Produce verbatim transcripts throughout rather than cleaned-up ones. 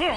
Hey,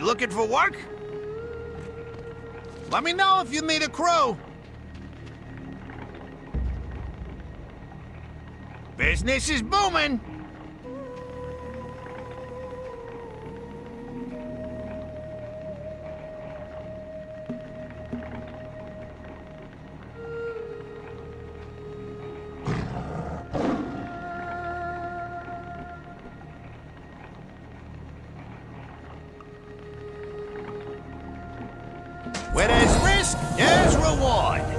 looking for work? Let me know if you need a crew. Business is booming. Where there's risk, there's reward.